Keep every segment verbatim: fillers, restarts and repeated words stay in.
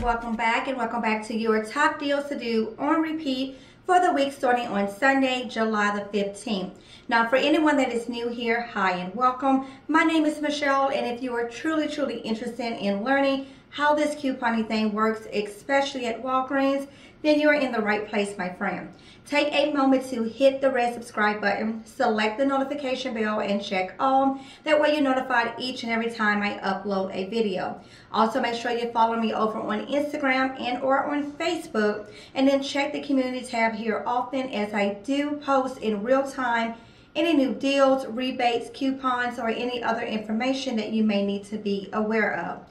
friends, welcome back and welcome back to your top deals to do on repeat for the week starting on Sunday, July the fifteenth. Now, for anyone that is new here, hi and welcome. My name is Michelle, and if you are truly, truly interested in learning how this couponing thing works, especially at Walgreens, then you are in the right place, my friend. Take a moment to hit the red subscribe button, select the notification bell, and check all. That way you're notified each and every time I upload a video. Also, make sure you follow me over on Instagram and or on Facebook, and then check the community tab here often, as I do post in real time any new deals, rebates, coupons, or any other information that you may need to be aware of.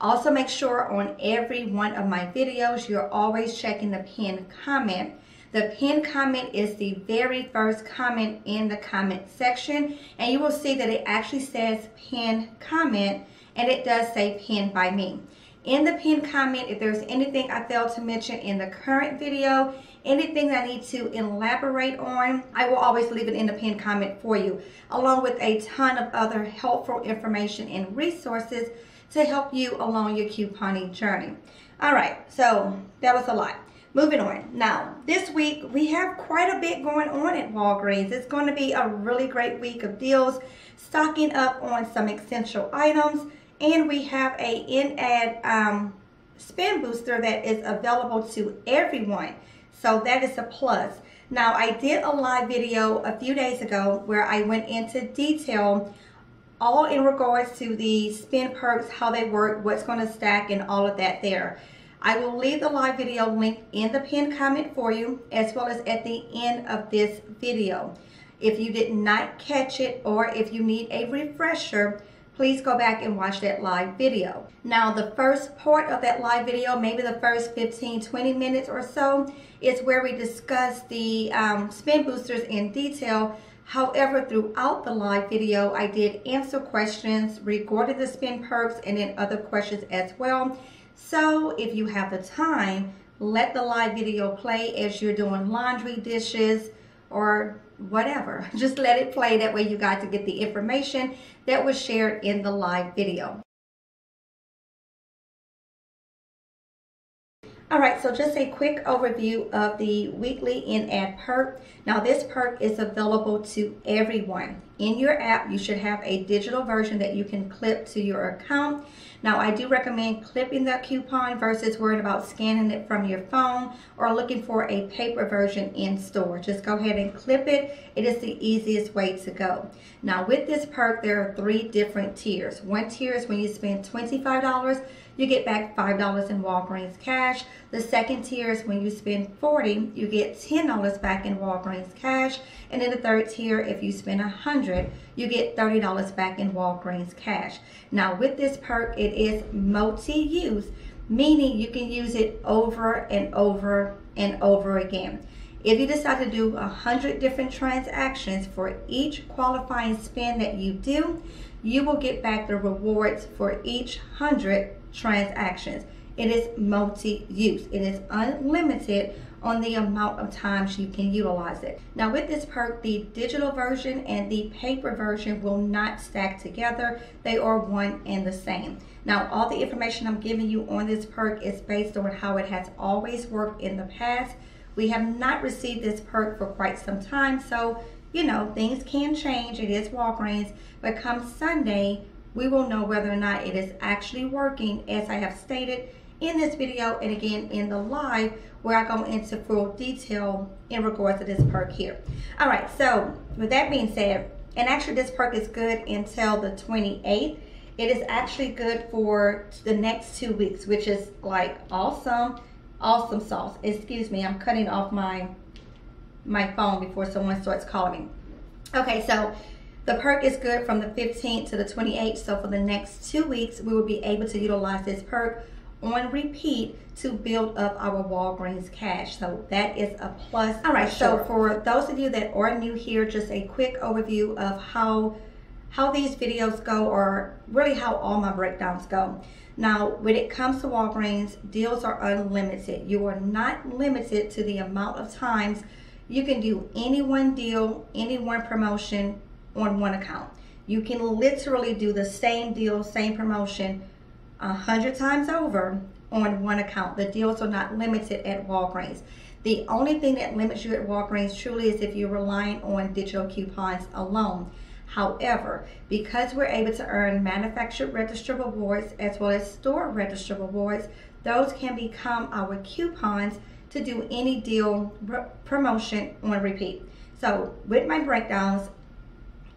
Also, make sure on every one of my videos, you're always checking the pinned comment. The pinned comment is the very first comment in the comment section, and you will see that it actually says pinned comment, and it does say pinned by me. In the pinned comment, if there's anything I failed to mention in the current video, anything that I need to elaborate on, I will always leave it in the pinned comment for you, along with a ton of other helpful information and resources to help you along your couponing journey. All right, so that was a lot. Moving on. Now, this week we have quite a bit going on at Walgreens. It's going to be a really great week of deals, stocking up on some essential items, and we have a in-ad um, spend booster that is available to everyone. So that is a plus. Now, I did a live video a few days ago where I went into detail all in regards to the spend perks, how they work, what's going to stack, and all of that there. I will leave the live video link in the pinned comment for you, as well as at the end of this video. If you did not catch it, or if you need a refresher, please go back and watch that live video. Now, the first part of that live video, maybe the first fifteen, twenty minutes or so, is where we discuss the um, spend boosters in detail. However, throughout the live video, I did answer questions regarding the spend perks and then other questions as well. So if you have the time, let the live video play as you're doing laundry, dishes, or whatever. Just let it play. That way you got to get the information that was shared in the live video. All right, so just a quick overview of the weekly in-ad perk. Now, this perk is available to everyone. In your app, you should have a digital version that you can clip to your account. Now, I do recommend clipping that coupon versus worrying about scanning it from your phone or looking for a paper version in store. Just go ahead and clip it. It is the easiest way to go. Now, with this perk, there are three different tiers. One tier is when you spend twenty-five dollars, you get back five dollars in Walgreens cash. The second tier is when you spend forty dollars, you get ten dollars back in Walgreens cash. And then the third tier, if you spend one hundred dollars, you get thirty dollars back in Walgreens cash. Now, with this perk, it is multi-use, meaning you can use it over and over and over again. If you decide to do one hundred different transactions for each qualifying spend that you do, you will get back the rewards for each one hundred transactions. It is multi-use. It is unlimited on the amount of times you can utilize it. Now, with this perk, the digital version and the paper version will not stack together. They are one and the same. Now, all the information I'm giving you on this perk is based on how it has always worked in the past. We have not received this perk for quite some time, so you know, things can change. It is Walgreens, but come Sunday, we will know whether or not it is actually working, as I have stated in this video and again in the live, where I go into full detail in regards to this perk here. All right, so with that being said, and actually this perk is good until the twenty-eighth. It is actually good for the next two weeks, which is like awesome, awesome sauce. Excuse me, I'm cutting off my, my phone before someone starts calling me. Okay, so the perk is good from the fifteenth to the twenty-eighth, so for the next two weeks, we will be able to utilize this perk on repeat to build up our Walgreens cash. So that is a plus. All right, so for those of you that are new here, just a quick overview of how how these videos go, or really how all my breakdowns go. Now, when it comes to Walgreens, deals are unlimited. You are not limited to the amount of times you can do any one deal, any one promotion on one account. You can literally do the same deal, same promotion a hundred times over on one account. The deals are not limited at Walgreens. The only thing that limits you at Walgreens truly is if you're relying on digital coupons alone. However, because we're able to earn manufacturer registrable rewards as well as store registrable rewards, those can become our coupons to do any deal promotion on repeat. So with my breakdowns,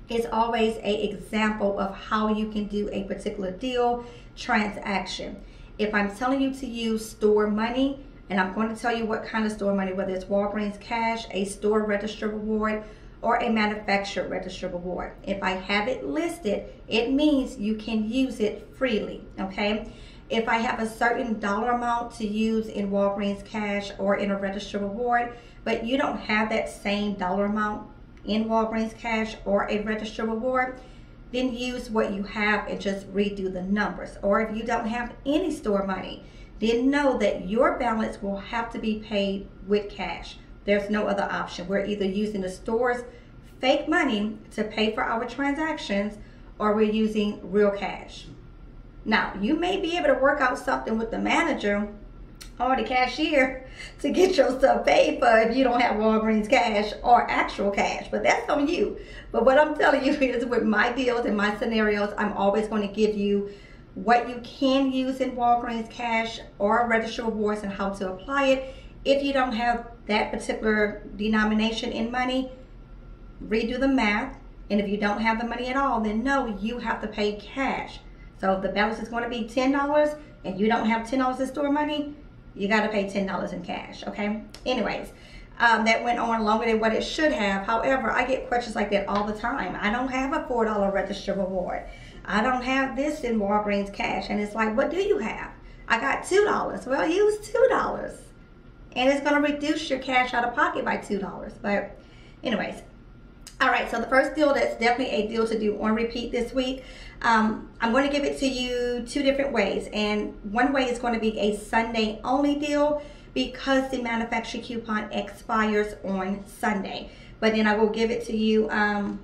it's always an example of how you can do a particular deal transaction. If I'm telling you to use store money, and I'm going to tell you what kind of store money, whether it's Walgreens cash, a store register reward, or a manufacturer register reward. If I have it listed, it means you can use it freely, okay? If I have a certain dollar amount to use in Walgreens cash or in a register reward, but you don't have that same dollar amount in Walgreens cash or a register reward, then use what you have and just redo the numbers. Or if you don't have any store money, then know that your balance will have to be paid with cash. There's no other option. We're either using the store's fake money to pay for our transactions, or we're using real cash. Now, you may be able to work out something with the manager or the cashier to get yourself paid for if you don't have Walgreens cash or actual cash, but that's on you. But what I'm telling you is, with my deals and my scenarios, I'm always going to give you what you can use in Walgreens cash or register rewards and how to apply it. If you don't have that particular denomination in money, redo the math. And if you don't have the money at all, then no, you have to pay cash. So if the balance is going to be ten dollars and you don't have ten dollars in store money, you got to pay ten dollars in cash, okay? Anyways, um, that went on longer than what it should have. However, I get questions like that all the time. I don't have a four dollar register reward. I don't have this in Walgreens cash. And it's like, what do you have? I got two dollars. Well, use two dollars. And it's going to reduce your cash out of pocket by two dollars. But anyways, all right, so the first deal that's definitely a deal to do on repeat this week, um, I'm going to give it to you two different ways. And one way is going to be a Sunday only deal because the manufacturer coupon expires on Sunday. But then I will give it to you, um,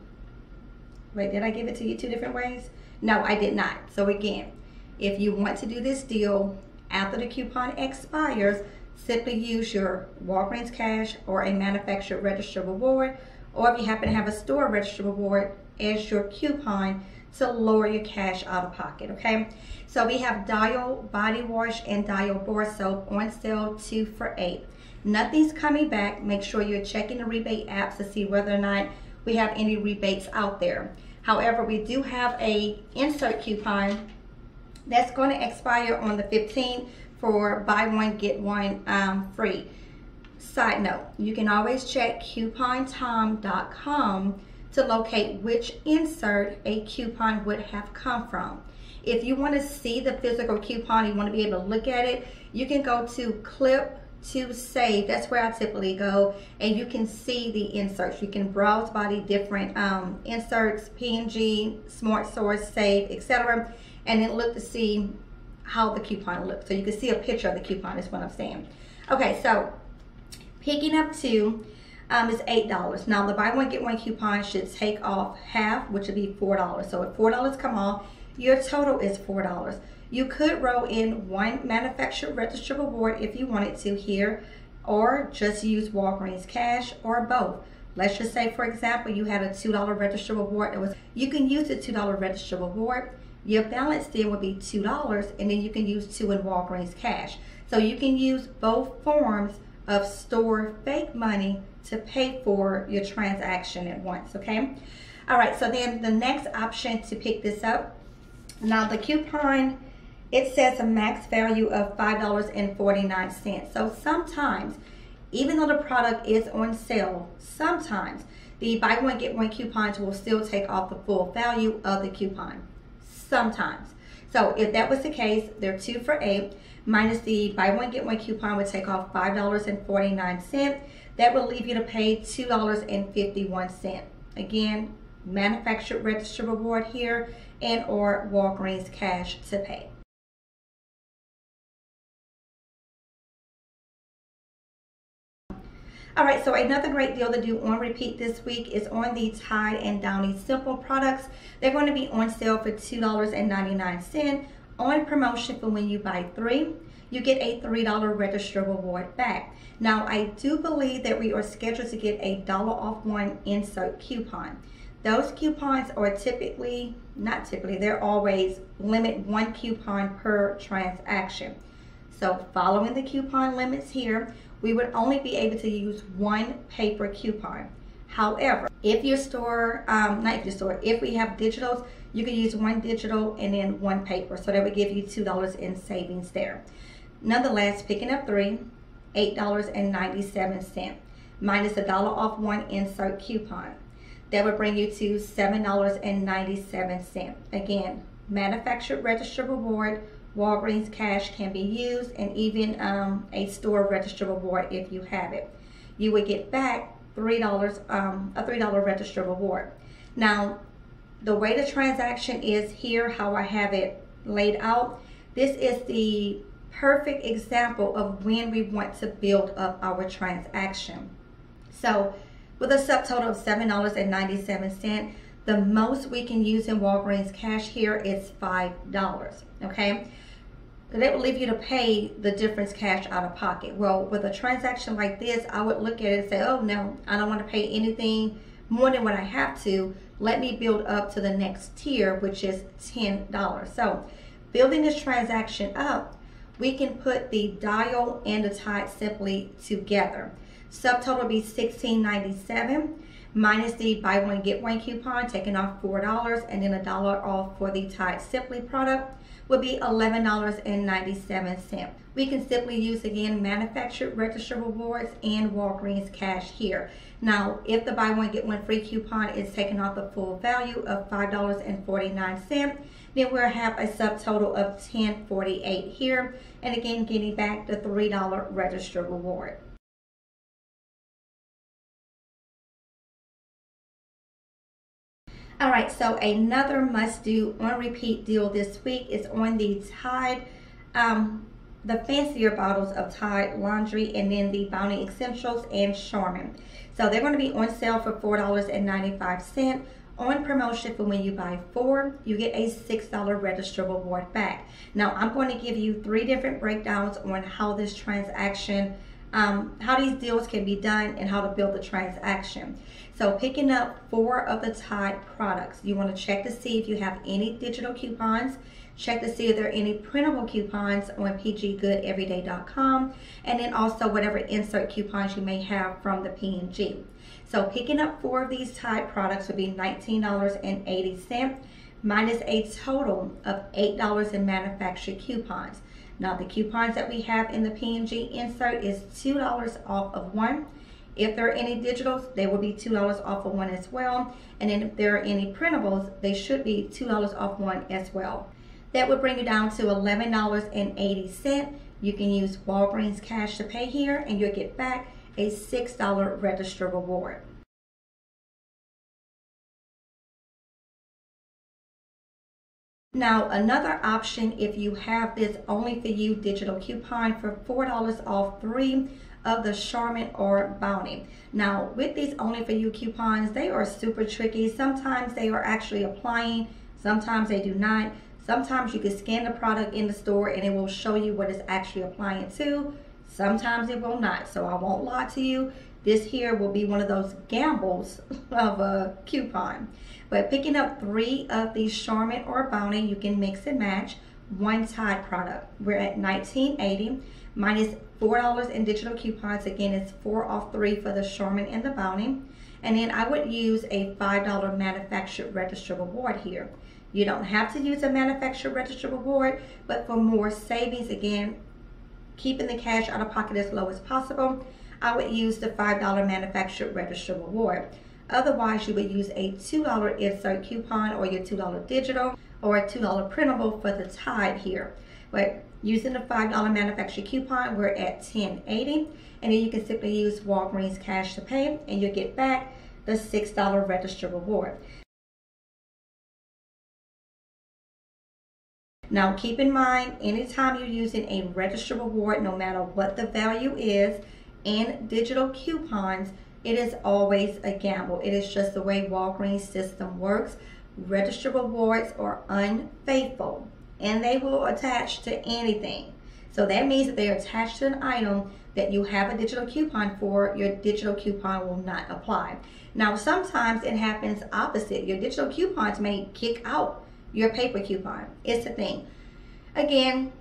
wait, did I give it to you two different ways? No, I did not. So again, if you want to do this deal after the coupon expires, simply use your Walgreens cash or a manufacturer register reward, or if you happen to have a store register reward as your coupon to lower your cash out of pocket, okay? So we have Dial Body Wash and Dial Bar Soap on sale two for eight. Nothing's coming back. Make sure you're checking the rebate apps to see whether or not we have any rebates out there. However, we do have a insert coupon that's going to expire on the fifteenth for buy one, get one um, free. Side note, you can always check Coupon Tom dot com to locate which insert a coupon would have come from. If you want to see the physical coupon, you want to be able to look at it, you can go to Clip to Save. That's where I typically go, and you can see the inserts. You can browse by the different um, inserts, P N G, Smart Source, Save, et cetera, and then look to see how the coupon looks. So you can see a picture of the coupon is what I'm saying. Okay, so picking up two um, is eight dollars. Now the buy one get one coupon should take off half, which would be four dollars. So if four dollars come off, your total is four dollars. You could roll in one manufacturer register reward if you wanted to here, or just use Walgreens cash, or both. Let's just say, for example, you had a two dollar register reward. That was, you can use the two dollar register reward. Your balance then would be two dollars, and then you can use two in Walgreens cash. So you can use both forms of store fake money to pay for your transaction at once, okay? All right, so then the next option to pick this up, now the coupon, it says a max value of five dollars and forty-nine cents. So sometimes, even though the product is on sale, sometimes the buy one get one coupons will still take off the full value of the coupon. Sometimes. So if that was the case, they're two for eight, minus the buy one get one coupon would take off five dollars and forty-nine cents. That will leave you to pay two dollars and fifty-one cents. Again, manufacturer register reward here and or Walgreens cash to pay. All right, so another great deal to do on repeat this week is on the Tide and Downey Simple products. They're going to be on sale for two dollars and ninety-nine cents on promotion for when you buy three. you get a three dollar register reward back. Now, I do believe that we are scheduled to get a dollar off one insert coupon. Those coupons are typically, not typically, they're always limit one coupon per transaction. So following the coupon limits here, we would only be able to use one paper coupon. However, if your store, um, not if your store, if we have digitals, you can use one digital and then one paper. So that would give you two dollars in savings there. Nonetheless, picking up three, eight ninety-seven minus a dollar off one insert coupon. That would bring you to seven ninety-seven. Again, manufactured register reward, Walgreens cash can be used, and even um, a store register reward if you have it. You would get back three dollars, um, a three dollar register reward. Now, the way the transaction is here, how I have it laid out, this is the perfect example of when we want to build up our transaction. So with a subtotal of seven ninety-seven, the most we can use in Walgreens cash here is five dollars, okay? That will leave you to pay the difference cash out of pocket. Well, with a transaction like this, I would look at it and say, oh no, I don't want to pay anything more than what I have to. Let me build up to the next tier, which is ten dollars. So building this transaction up, we can put the Dial and the Tide simply together. Subtotal will be sixteen ninety-seven minus the buy one get one coupon, taking off four dollars, and then a dollar off for the Tide Simply product would be eleven ninety-seven. We can simply use, again, manufactured register rewards and Walgreens cash here. Now, if the buy one get one free coupon is taken off the full value of five forty-nine, then we'll have a subtotal of ten forty-eight here, and again getting back the three dollar register reward. All right, so another must-do on-repeat deal this week is on the Tide, um, the fancier bottles of Tide Laundry, and then the Bounty Essentials and Charmin. So they're going to be on sale for four ninety-five on promotion for when you buy four, you get a six dollar register reward back. Now, I'm going to give you three different breakdowns on how this transaction Um, how these deals can be done and how to build the transaction. So picking up four of the Tide products, you want to check to see if you have any digital coupons, check to see if there are any printable coupons on P G Good Everyday dot com, and then also whatever insert coupons you may have from the P N G. So picking up four of these Tide products would be nineteen eighty minus a total of eight dollars in manufactured coupons. Now, the coupons that we have in the P N G insert is two dollars off of one. If there are any digitals, they will be two dollars off of one as well. And then if there are any printables, they should be two dollars off one as well. That would bring you down to eleven eighty. You can use Walgreens cash to pay here, and you'll get back a six dollar register reward. Now, another option, if you have this only for you digital coupon for four dollars off three of the Charmin or Bounty. Now, with these only for you coupons, they are super tricky. Sometimes they are actually applying, sometimes they do not. Sometimes you can scan the product in the store and it will show you what it's actually applying to. Sometimes it will not, so I won't lie to you. This here will be one of those gambles of a coupon. But picking up three of these Charmin or Bounty, you can mix and match one Tide product. We're at nineteen eighty minus four dollars in digital coupons. Again, it's four off three for the Charmin and the Bounty. And then I would use a five dollar manufactured register reward here. You don't have to use a manufactured register reward, but for more savings, again, keeping the cash out of pocket as low as possible, I would use the five dollar manufactured register reward. Otherwise, you would use a two dollar insert coupon or your two dollar digital or a two dollar printable for the Tide here. But using the five dollar manufactured coupon, we're at ten eighty, and then you can simply use Walgreens cash to pay, and you'll get back the six dollar register reward. Now, keep in mind, anytime you're using a register reward, no matter what the value is, and digital coupons, it is always a gamble. It is just the way Walgreens system works. Register rewards are unfaithful, and they will attach to anything. So that means that they're attached to an item that you have a digital coupon for, your digital coupon will not apply. Now, sometimes it happens opposite. Your digital coupons may kick out your paper coupon. It's the thing. Again,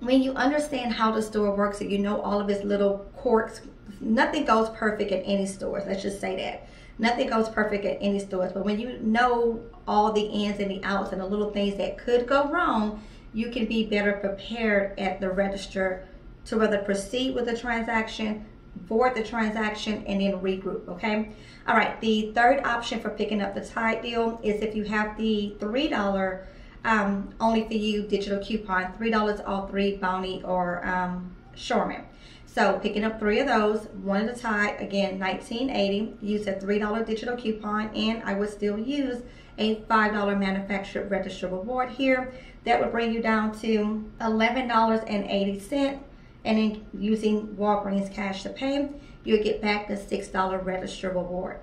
when you understand how the store works and you know all of its little quirks, nothing goes perfect at any stores. Let's just say that. Nothing goes perfect at any stores, but when you know all the ins and the outs and the little things that could go wrong, you can be better prepared at the register to rather proceed with the transaction, board the transaction, and then regroup, okay? All right, the third option for picking up the Tide deal is if you have the three dollar um, only for you digital coupon, three dollars all three, Bounty or um, Charmin. So picking up three of those, one at a Tide, again, nineteen eighty, use a three dollar digital coupon, and I would still use a five dollar manufactured register reward here. That would bring you down to eleven dollars and eighty cents. And then using Walgreens cash to pay, you'll get back the six dollar register reward.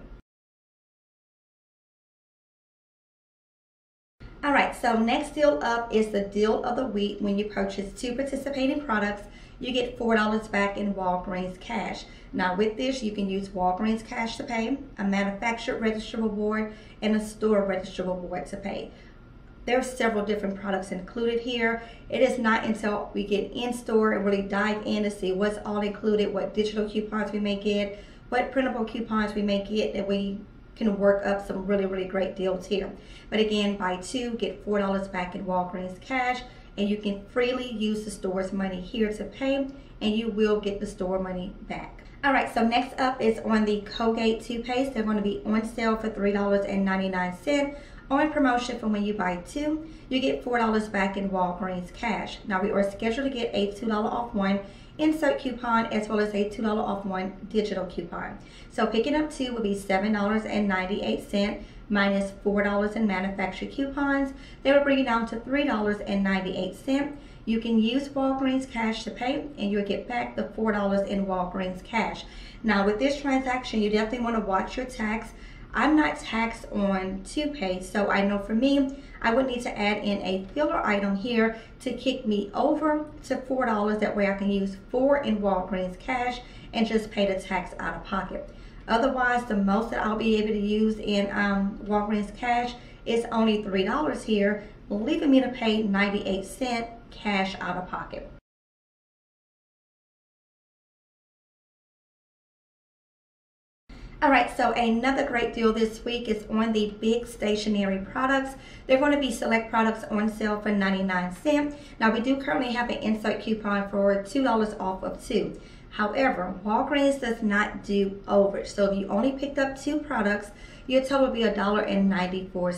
All right, so next deal up is the deal of the week. When you purchase two participating products, you get four dollars back in Walgreens cash. Now with this, you can use Walgreens cash to pay, a manufactured register reward, and a store register reward to pay. There are several different products included here. It is not until we get in store and really dive in to see what's all included, what digital coupons we may get, what printable coupons we may get, that we can work up some really, really great deals here. But again, buy two, get four dollars back in Walgreens cash, and you can freely use the store's money here to pay, and you will get the store money back. All right, so next up is on the Colgate toothpaste. They're going to be on sale for three ninety-nine. On promotion for when you buy two, you get four dollars back in Walgreens cash. Now we are scheduled to get a two dollar off one insert coupon as well as a two dollar off one digital coupon. So picking up two would be seven ninety-eight minus four dollars in manufactured coupons. They would bring you down to three ninety-eight. You can use Walgreens cash to pay, and you'll get back the four dollars in Walgreens cash. Now with this transaction, you definitely want to watch your tax. I'm not taxed on toothpaste, so I know for me, I would need to add in a filler item here to kick me over to four dollars. That way I can use four in Walgreens cash and just pay the tax out of pocket. Otherwise, the most that I'll be able to use in um, Walgreens cash is only three dollars here, leaving me to pay ninety-eight cents cash out of pocket. All right, so another great deal this week is on the big stationery products. They're going to be select products on sale for ninety-nine cents. Now we do currently have an insert coupon for two dollars off of two. However, Walgreens does not do overage. So if you only picked up two products, your total will be one ninety-four.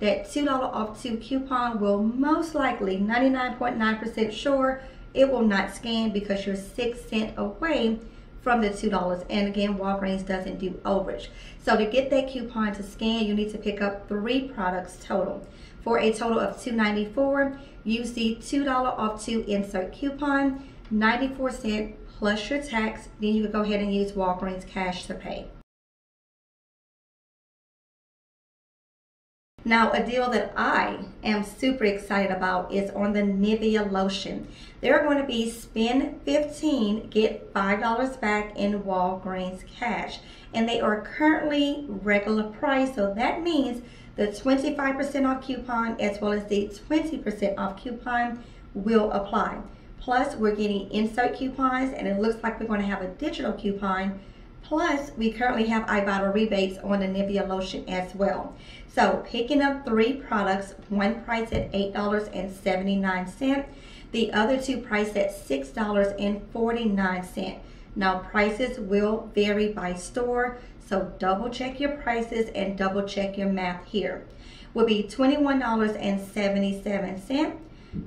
That two dollar off two coupon will most likely, ninety-nine point nine percent sure, it will not scan because you're six cents away from the two dollars, and again, Walgreens doesn't do overage. So to get that coupon to scan, you need to pick up three products total. For a total of two ninety-four, use the two dollar off two insert coupon, ninety-four cents plus your tax, then you can go ahead and use Walgreens cash to pay. Now, a deal that I am super excited about is on the Nivea lotion. They're going to be spend fifteen, get five dollars back in Walgreens cash. And they are currently regular price, so that means the twenty-five percent off coupon as well as the twenty percent off coupon will apply. Plus, we're getting insert coupons, and it looks like we're going to have a digital coupon. Plus, we currently have Ibotta rebates on the Nivea lotion as well. So picking up three products, one priced at eight dollars and seventy-nine cents, the other two priced at six dollars and forty-nine cents. Now prices will vary by store, so double check your prices and double check your math here. Will be twenty-one dollars and seventy-seven cents.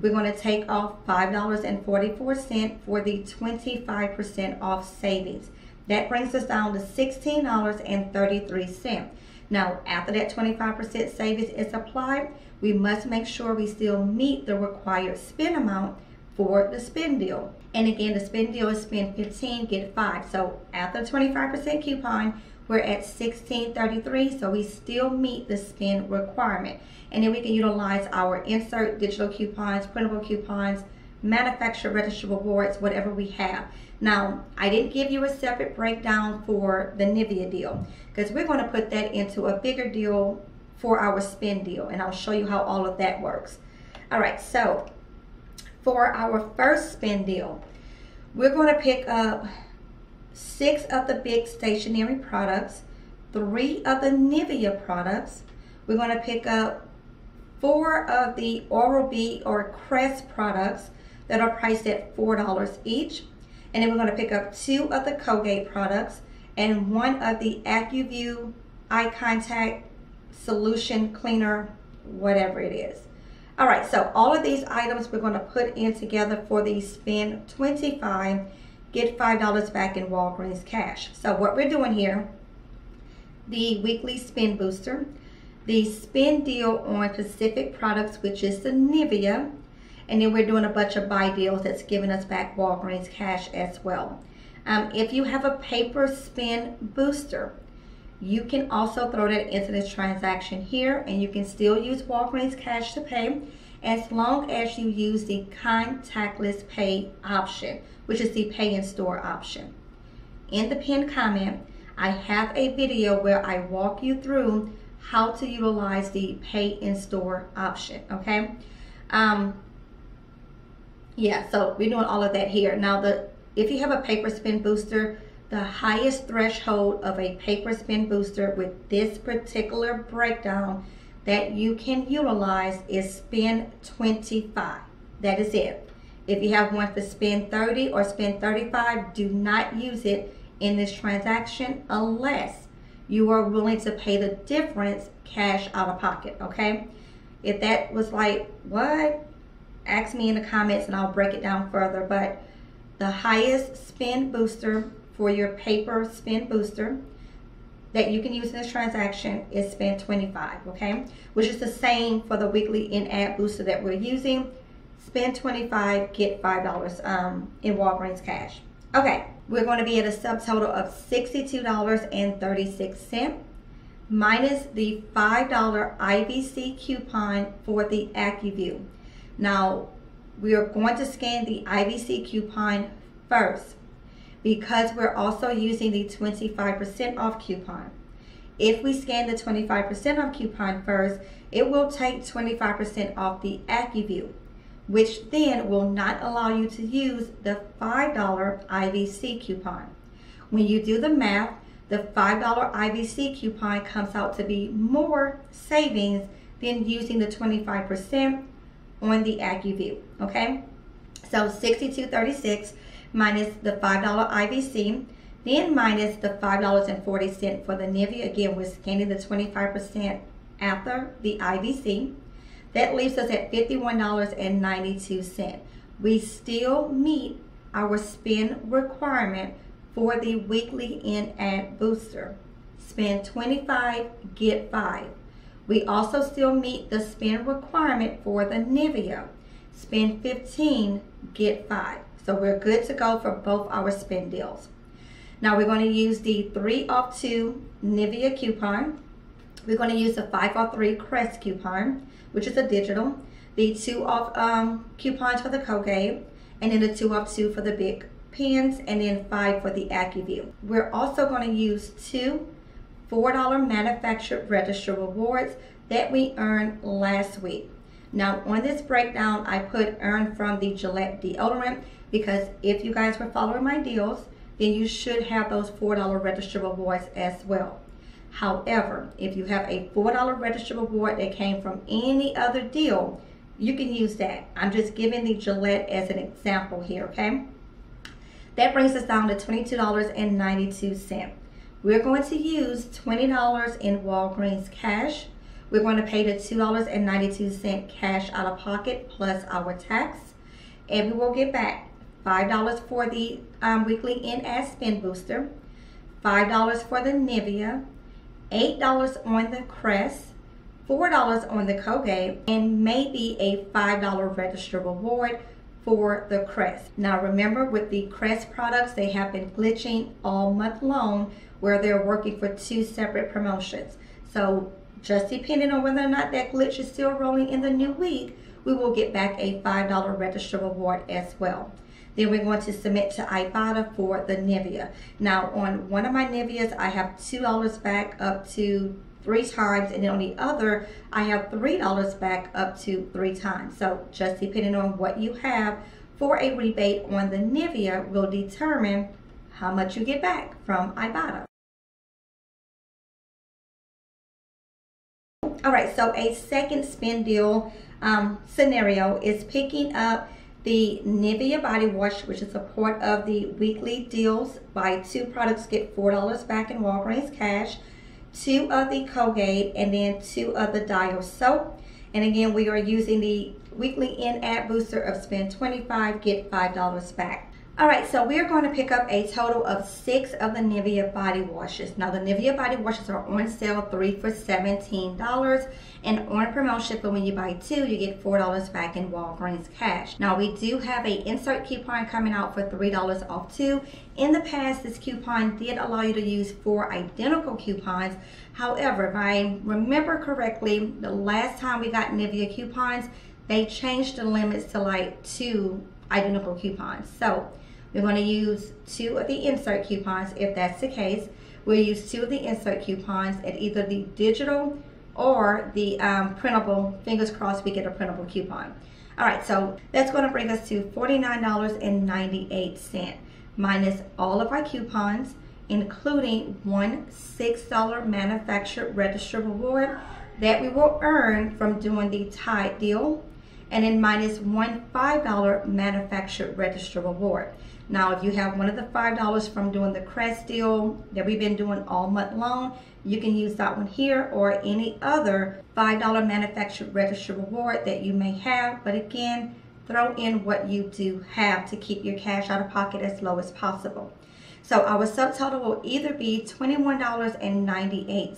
We're going to take off five dollars and forty-four cents for the twenty-five percent off savings. That brings us down to sixteen dollars and thirty-three cents. Now, after that twenty-five percent savings is applied, we must make sure we still meet the required spend amount for the spend deal. And again, the spend deal is spend fifteen, get five. So after twenty-five percent coupon, we're at sixteen dollars and thirty-three cents, so we still meet the spend requirement. And then we can utilize our insert digital coupons, printable coupons, manufacturer register rewards, whatever we have. Now, I didn't give you a separate breakdown for the Nivea deal because we're going to put that into a bigger deal for our spend deal, and I'll show you how all of that works. All right, so for our first spend deal, we're going to pick up six of the big stationery products, three of the Nivea products. We're going to pick up four of the Oral-B or Crest products that are priced at four dollars each. And then we're going to pick up two of the Colgate products and one of the Accuvue Eye Contact Solution Cleaner, whatever it is. All right, so all of these items we're going to put in together for the spend twenty-five dollars, get five dollars back in Walgreens cash. So what we're doing here, the weekly spend booster, the spend deal on Pacific products, which is the Nivea, and then we're doing a bunch of buy deals that's giving us back Walgreens cash as well. Um, if you have a paper spend booster, you can also throw that into this transaction here, and you can still use Walgreens cash to pay as long as you use the contactless pay option, which is the pay in store option. In the pinned comment, I have a video where I walk you through how to utilize the pay in store option, okay? Um, yeah, so we're doing all of that here. Now, the if you have a paper spend booster, the highest threshold of a paper spend booster with this particular breakdown that you can utilize is spend twenty-five. That is it. If you have one for spend thirty or spend thirty-five, do not use it in this transaction unless you are willing to pay the difference cash out of pocket, okay? If that was like, what? Ask me in the comments and I'll break it down further, but the highest spend booster for your paper spend booster that you can use in this transaction is spend twenty-five, okay? Which is the same for the weekly in-app booster that we're using. Spend twenty-five, get five dollars um, in Walgreens cash. Okay, we're going to be at a subtotal of sixty-two dollars and thirty-six cents minus the five dollar I V C coupon for the Accuvue. Now, we are going to scan the I V C coupon first because we're also using the twenty-five percent off coupon. If we scan the twenty-five percent off coupon first, it will take twenty-five percent off the Accuvue, which then will not allow you to use the five dollar I V C coupon. When you do the math, the five dollar I V C coupon comes out to be more savings than using the twenty-five percent on the Accuvue, okay? So sixty-two dollars and thirty-six cents minus the five dollar I V C, then minus the five dollars and forty cents for the Nivea. Again, we're scanning the twenty-five percent after the I V C. That leaves us at fifty-one dollars and ninety-two cents. We still meet our spend requirement for the weekly in-app booster. Spend twenty-five, get five. We also still meet the spend requirement for the Nivea. Spend fifteen, get five. So we're good to go for both our spend deals. Now we're going to use the three off two Nivea coupon. We're going to use the five off three Crest coupon, which is a digital, the two off um, coupons for the Colgate, and then the two off two for the big pens, and then five for the Accuvue. We're also going to use two four dollar manufactured register rewards that we earned last week. Now on this breakdown, I put earned from the Gillette deodorant because if you guys were following my deals, then you should have those four dollar register rewards as well. However, if you have a four dollar register reward that came from any other deal, you can use that. I'm just giving the Gillette as an example here, okay? That brings us down to twenty-two dollars and ninety-two cents. We're going to use twenty dollars in Walgreens cash. We're going to pay the two dollars and ninety-two cents cash out of pocket plus our tax, and we will get back five dollars for the um, weekly in-app spend booster, five dollars for the Nivea, eight dollars on the Crest, four dollars on the Colgate, and maybe a five dollar register reward for the Crest. Now remember, with the Crest products, they have been glitching all month long where they're working for two separate promotions. So just depending on whether or not that glitch is still rolling in the new week we will get back a five dollar register reward as well. Then we're going to submit to Ibotta for the Nivea. Now on one of my Niveas, I have two dollars back up to three times, and then on the other, I have three dollars back up to three times. So just depending on what you have for a rebate on the Nivea will determine how much you get back from Ibotta. All right, so a second spend deal um, scenario is picking up the Nivea body wash, which is a part of the weekly deals. Buy two products, get four dollars back in Walgreens cash, two of the Colgate, and then two of the Dial soap. And again, we are using the weekly in-app booster of spend twenty-five, get five dollars back. All right, so we're going to pick up a total of six of the Nivea body washes. Now the Nivea body washes are on sale three for seventeen dollars, and on promotion for when you buy two, you get four dollars back in Walgreens cash. Now we do have a insert coupon coming out for three dollars off two. In the past, this coupon did allow you to use four identical coupons. However, if I remember correctly, the last time we got Nivea coupons, they changed the limits to like two identical coupons. So we're going to use two of the insert coupons. If that's the case, we'll use two of the insert coupons at either the digital or the um, printable. Fingers crossed we get a printable coupon. All right, so that's going to bring us to forty-nine ninety-eight minus all of our coupons, including one six dollar manufactured register reward that we will earn from doing the Tide deal, and then minus one five dollar manufactured register reward. Now, if you have one of the five dollars from doing the Crest deal that we've been doing all month long, you can use that one here or any other five dollar manufactured register reward that you may have. But again, throw in what you do have to keep your cash out of pocket as low as possible. So our subtotal will either be twenty-one ninety-eight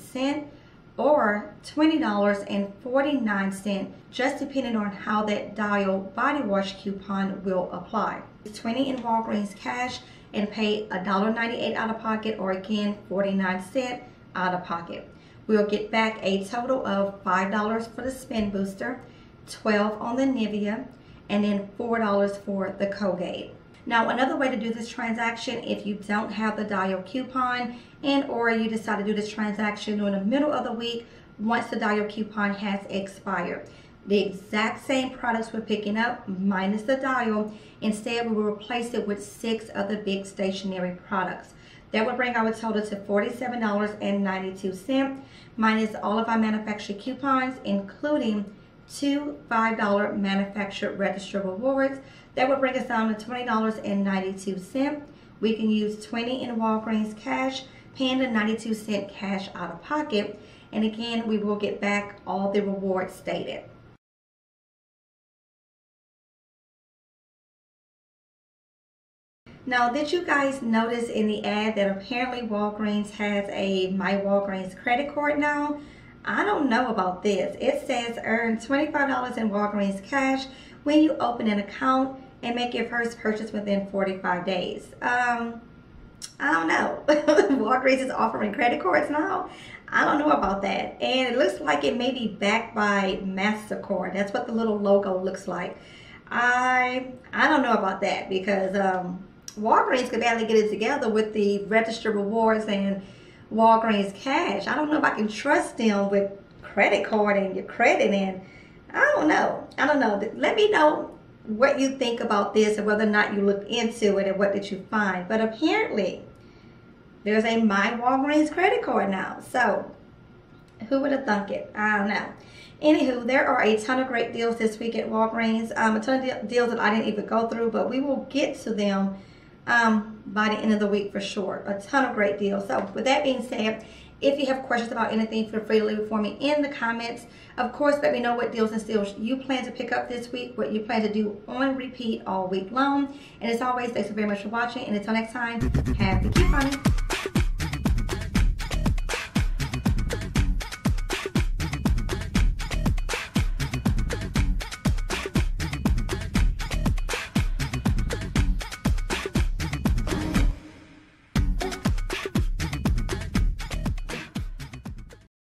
or twenty dollars and forty-nine cents, just depending on how that Dial body wash coupon will apply. twenty dollars in Walgreens cash and pay one ninety-eight out of pocket, or again forty-nine cents out of pocket. We'll get back a total of five dollars for the spin booster, twelve dollars on the Nivea, and then four dollars for the Colgate. Now another way to do this transaction, if you don't have the Dial coupon and or you decide to do this transaction during the middle of the week once the Dial coupon has expired. The exact same products we're picking up minus the Dial. Instead, we will replace it with six of the big stationery products. That would bring our total to forty-seven ninety-two minus all of our manufactured coupons, including two five dollar manufactured register rewards. That would bring us down to twenty dollars and ninety-two cents. We can use twenty dollars in Walgreens cash, paying the ninety-two cents cash out of pocket. And again, we will get back all the rewards stated. Now, did you guys notice in the ad that apparently Walgreens has a My Walgreens credit card now? I don't know about this. It says earn twenty-five dollars in Walgreens cash when you open an account and make your first purchase within forty-five days. Um, I don't know. Walgreens is offering credit cards now? I don't know about that. And it looks like it may be backed by MasterCard. That's what the little logo looks like. I I don't know about that, because um, Walgreens could barely get it together with the register rewards and Walgreens cash. I don't know if I can trust them with credit card and your credit, and I don't know. I don't know. Let me know what you think about this and whether or not you looked into it and what did you find. But apparently there's a My Walgreens credit card now. So who would have thunk it? I don't know. Anywho, there are a ton of great deals this week at Walgreens. Um, a ton of deals that I didn't even go through, but we will get to them Um, by the end of the week for sure. A ton of great deals. So with that being said, if you have questions about anything, feel free to leave it for me in the comments. Of course, let me know what deals and steals you plan to pick up this week, what you plan to do on repeat all week long. And as always, thanks so very much for watching. And until next time, have the couponing.